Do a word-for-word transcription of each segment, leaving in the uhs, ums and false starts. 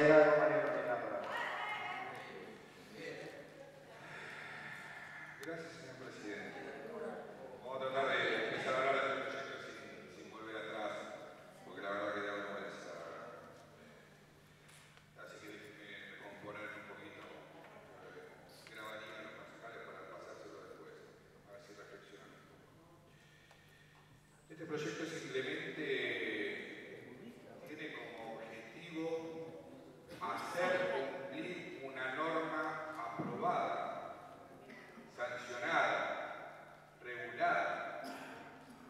Gracias, señor presidente. Vamos a tratar de empezar a hablar del proyecto sin, sin volver atrás, porque la verdad que da vergüenza. Así que déjenme recomponer un poquito. Grabaría los musicales para pasárselo después, a ver si reflexionan un poco. Este proyecto simplemente tiene como objetivo hacer cumplir una norma aprobada, sancionada, regulada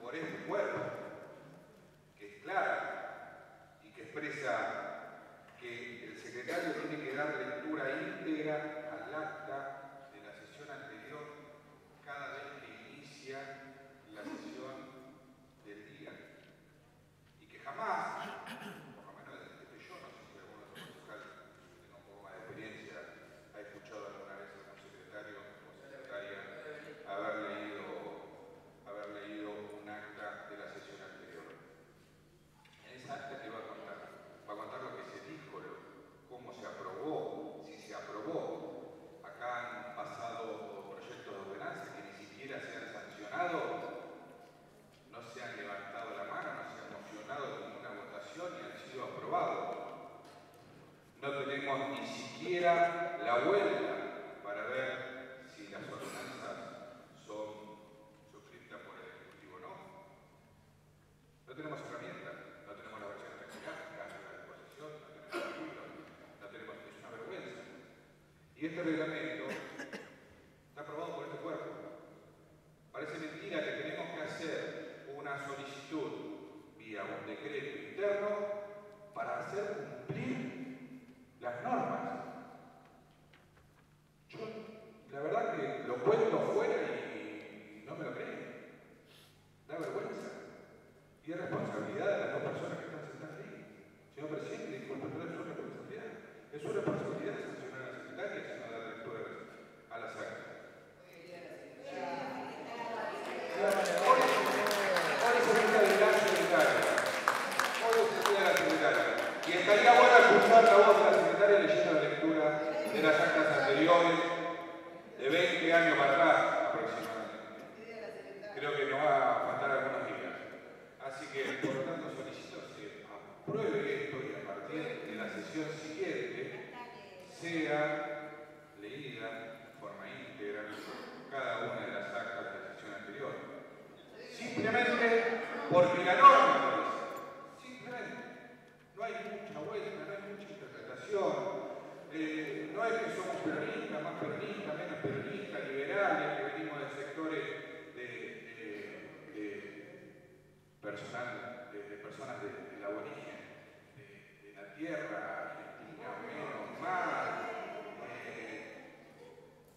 por este cuerpo, que es clara y que expresa que el secretario tiene que dar lectura íntegra al acta de la sesión anterior cada vez que inicia la sesión del día, y que jamás, por lo menos desde que yo, no sé si alguno de los concejales que tengo un poco más de experiencia ha escuchado alguna vez a un secretario o secretaria haber leído, haber leído un acta de la sesión anterior. En esa acta que va a contar, va a contar lo que se dijo, lo, cómo se aprobó, si se aprobó. Acá han pasado proyectos de ordenanza que ni siquiera se han sancionado, no se han levantado la mano, no se han mocionado en ninguna votación y han sido aprobados. No tenemos ni siquiera la vuelta para ver si las ordenanzas son suscritas por el Ejecutivo o no. No tenemos herramientas, no tenemos la versión tecnológica a la disposición, no tenemos el libro, no tenemos, es una vergüenza. Y este reglamento está aprobado por este cuerpo. Parece mentira que tenemos que hacer una solicitud vía un decreto interno para hacer cumplir las normas. Yo, la verdad, que lo cuento fuera y no me lo creen. Da vergüenza. Y es responsabilidad de las dos personas que están sentadas ahí. Señor presidente, disculpe, no es su responsabilidad. Es su responsabilidad de sancionar a la secretaria, sino dar lectura a las actas. Y estaría bueno escuchar la voz de la secretaria leyendo la lectura de las actas anteriores de veinte años para atrás aproximadamente. Creo que nos va a faltar algunos días. Así que, por lo tanto, solicito que apruebe esto y a partir de la sesión siguiente sea leída de forma íntegra cada una de las actas de la sesión anterior. Simplemente porque la norma lo dice. Simplemente. No hay mucha vuelta, no hay mucha interpretación, eh, no es que somos peronistas, más peronistas, menos peronistas, liberales, que venimos de sectores de, de, de, personal, de, de personas del de aborigen, de, de la tierra argentina, menos, más. Eh,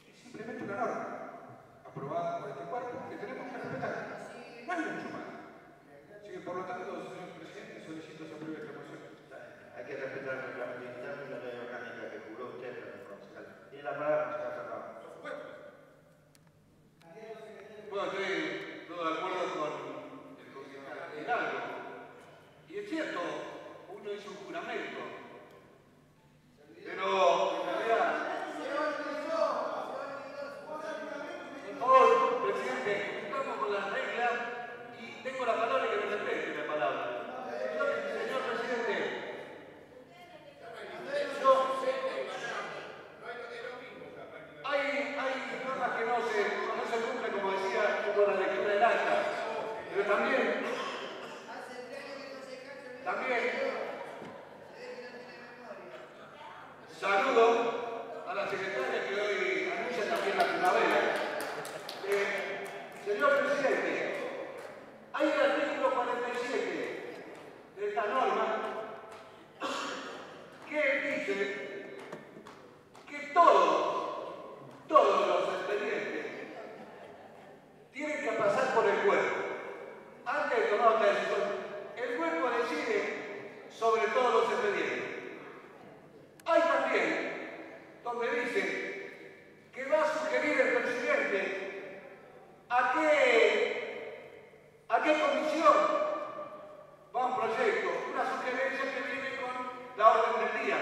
es simplemente una norma aprobada por este cuerpo que tenemos que respetar, no hay mucho más. Así que, por lo tanto, señor presidente, solicito su apruebo esta moción. Hay que respetar el reglamento interno y la ley orgánica que juró usted, señor concejal. Tiene la palabra, concejal Zapata. Por supuesto. Bueno, estoy todo de acuerdo con el concejal Hidalgo. Y es cierto, uno hizo un juramento. Pero, en realidad. ¡Se olvidó! Por favor, presidente, cumplamos con las reglas y tengo la palabra que me respete la palabra. Señor presidente. Pero también, también saludo a la secretaria que hoy anuncia también la primavera. Eh, señor presidente, hay el artículo cuarenta y siete de esta norma que dice que todos, todos los expedientes tienen que pasar por el cuerpo. Antes de tomar otra decisión, el cuerpo decide sobre todos los expedientes. Hay también donde dice que va a sugerir el presidente a qué, a qué comisión va un proyecto, una sugerencia que viene con la orden del día.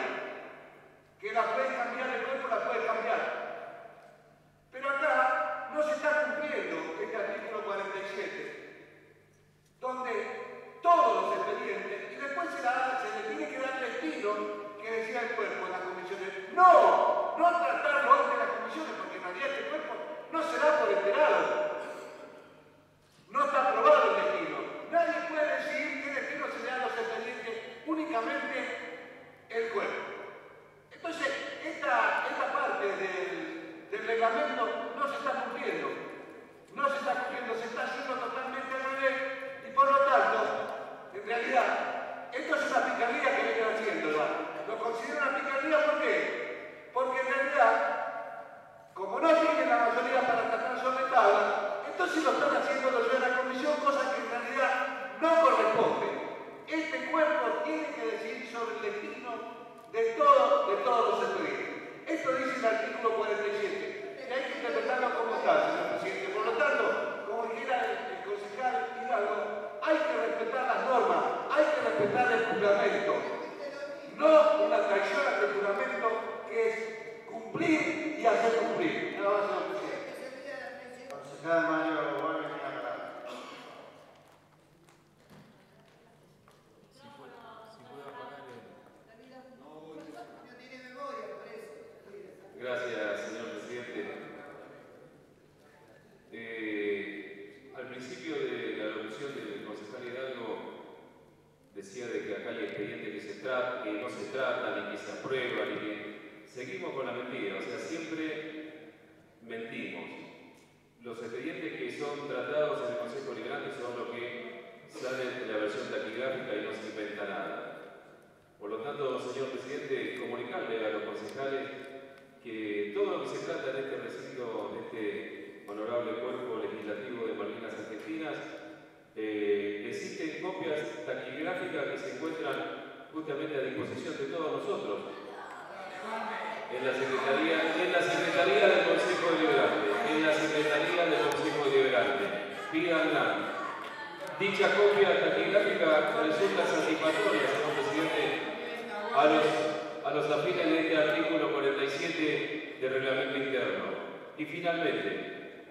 que decía el cuerpo en las comisiones. No, no tratarlo antes de las comisiones, porque en realidad este cuerpo no se da por enterado. No está aprobado el destino. Nadie puede decidir qué destino se le da a los expedientes, únicamente el cuerpo. Entonces, esta, esta parte del, del reglamento no se está cumpliendo. No se está cumpliendo, se está haciendo totalmente al revés. Y por lo tanto, en realidad, esto es una picardía que vienen haciendo, ¿verdad? Lo considero una picardía, ¿por qué? Porque en realidad, como no tienen la mayoría para tratar sobre tabla, entonces lo están haciendo los de la comisión, cosa que en realidad no corresponde. Este cuerpo tiene que decidir sobre el destino de, todo, de todos los expedientes. Esto dice el artículo cuarenta y siete. Hay que interpretarlo como tal, señor presidente. Por lo tanto, como dijera el, el concejal Hidalgo, hay que respetar las normas, hay que respetar el juramento. No una traición al juramento, que es cumplir y hacer cumplir. Nada más, señor presidente. Concejal Mario, vuelve a venir a hablar. Gracias, señor presidente. Eh, al principio de la locución del concejal Hidalgo decía de que acá hay expedientes que, se trata, que no se tratan y que se aprueban y que seguimos con la mentira, o sea, siempre mentimos. Los expedientes que son tratados en el Consejo Deliberante son los que salen de la versión taquigráfica y no se inventa nada. Por lo tanto, señor presidente, comunicarle a los concejales que todo lo que se trata en este recinto, de este honorable cuerpo legislativo de Malvinas Argentinas, eh, existen copias taquigráficas que se encuentran justamente a disposición de todos nosotros en la Secretaría, en la Secretaría del Consejo Deliberante, en la Secretaría del Consejo Deliberante, pídanla. Dicha copia taquigráfica resulta satisfactoria, señor presidente, a los a los afines de este artículo cuarenta y siete del reglamento interno. Y finalmente,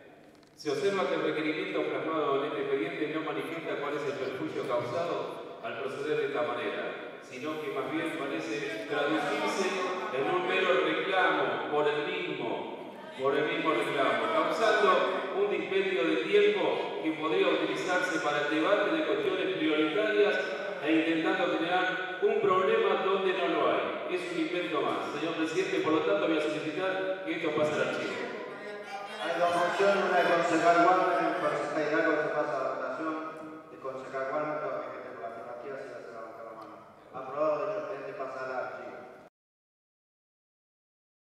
se observa que el requerimiento plasmado en este expediente no manifiesta cuál es el perjuicio causado al proceder de esta manera, sino que más bien parece traducirse en un mero reclamo por el mismo, por el mismo reclamo, causando un dispendio de tiempo que podría utilizarse para el debate de cuestiones prioritarias e intentando generar un problema donde no lo hay. Es un invento más, señor presidente, por lo tanto voy a solicitar que esto pase al archivo. Hay dos opciones, una de concejal Walter.